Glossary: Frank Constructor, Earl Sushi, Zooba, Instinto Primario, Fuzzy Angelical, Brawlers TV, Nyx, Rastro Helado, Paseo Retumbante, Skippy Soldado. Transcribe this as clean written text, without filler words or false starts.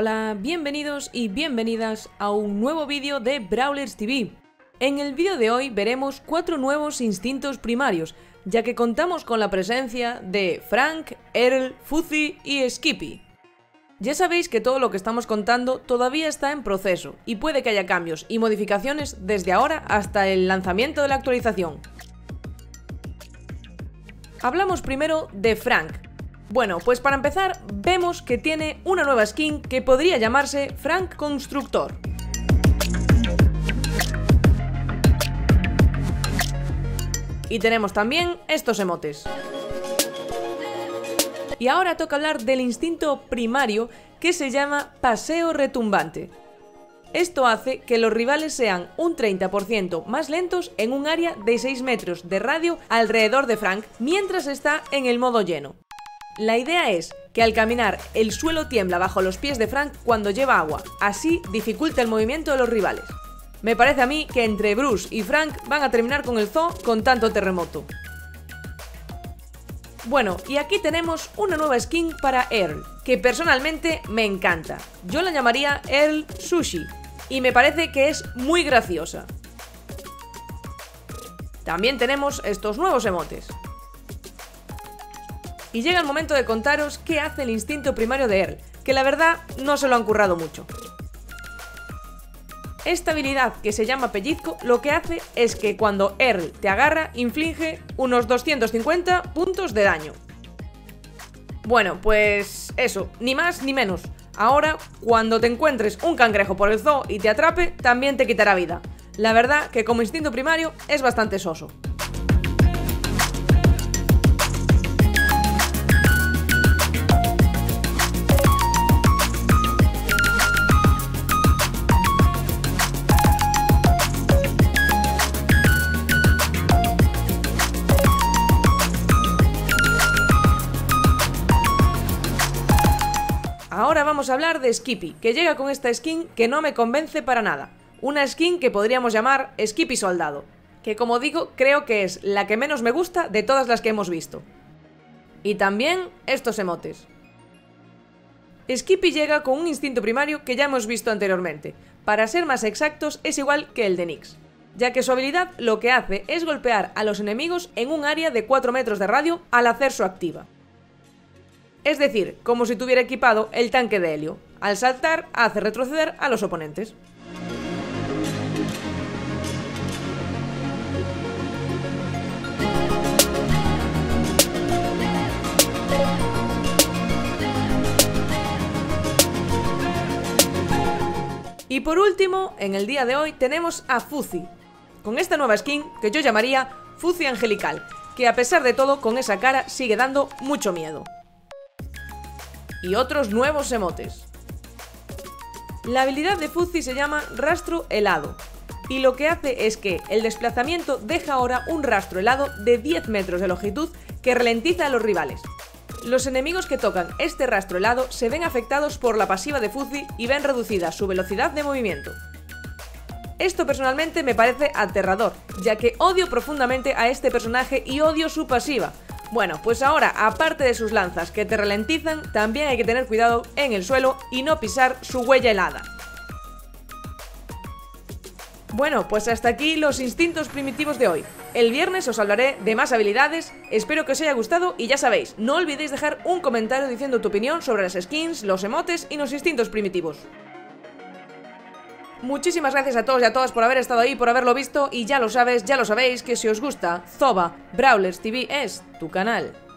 Hola, bienvenidos y bienvenidas a un nuevo vídeo de Brawlers TV. En el vídeo de hoy veremos 4 nuevos instintos primarios, ya que contamos con la presencia de Frank, Earl, Fuzzy y Skippy. Ya sabéis que todo lo que estamos contando todavía está en proceso y puede que haya cambios y modificaciones desde ahora hasta el lanzamiento de la actualización. Hablamos primero de Frank. Bueno, pues para empezar, vemos que tiene una nueva skin que podría llamarse Frank Constructor. Y tenemos también estos emotes. Y ahora toca hablar del instinto primario que se llama Paseo Retumbante. Esto hace que los rivales sean un 30% más lentos en un área de 6 metros de radio alrededor de Frank mientras está en el modo lleno. La idea es que al caminar el suelo tiembla bajo los pies de Frank cuando lleva agua, así dificulta el movimiento de los rivales. Me parece a mí que entre Bruce y Frank van a terminar con el zoo con tanto terremoto. Bueno, y aquí tenemos una nueva skin para Earl, que personalmente me encanta. Yo la llamaría Earl Sushi, y me parece que es muy graciosa. También tenemos estos nuevos emotes. Y llega el momento de contaros qué hace el instinto primario de Earl, que la verdad no se lo han currado mucho. Esta habilidad que se llama pellizco lo que hace es que cuando Earl te agarra inflige unos 250 puntos de daño. Bueno, pues eso, ni más ni menos. Ahora, cuando te encuentres un cangrejo por el zoo y te atrape, también te quitará vida. La verdad que como instinto primario es bastante soso. Ahora vamos a hablar de Skippy, que llega con esta skin que no me convence para nada. Una skin que podríamos llamar Skippy Soldado, que como digo, creo que es la que menos me gusta de todas las que hemos visto. Y también estos emotes. Skippy llega con un instinto primario que ya hemos visto anteriormente. Para ser más exactos, es igual que el de Nyx, ya que su habilidad lo que hace es golpear a los enemigos en un área de 4 metros de radio al hacer su activa. Es decir, como si tuviera equipado el tanque de helio. Al saltar, hace retroceder a los oponentes. Y por último, en el día de hoy tenemos a Fuzzy, con esta nueva skin que yo llamaría Fuzzy Angelical, que a pesar de todo, con esa cara sigue dando mucho miedo. Y otros nuevos emotes. La habilidad de Fuzzy se llama Rastro Helado, y lo que hace es que el desplazamiento deja ahora un rastro helado de 10 metros de longitud que ralentiza a los rivales. Los enemigos que tocan este rastro helado se ven afectados por la pasiva de Fuzzy y ven reducida su velocidad de movimiento. Esto personalmente me parece aterrador, ya que odio profundamente a este personaje y odio su pasiva. Bueno, pues ahora, aparte de sus lanzas que te ralentizan, también hay que tener cuidado en el suelo y no pisar su huella helada. Bueno, pues hasta aquí los instintos primitivos de hoy. El viernes os hablaré de más habilidades, espero que os haya gustado y ya sabéis, no olvidéis dejar un comentario diciendo tu opinión sobre las skins, los emotes y los instintos primitivos. Muchísimas gracias a todos y a todas por haber estado ahí, por haberlo visto, y ya lo sabéis, ya lo sabéis, que si os gusta Zooba, Brawlers TV es tu canal.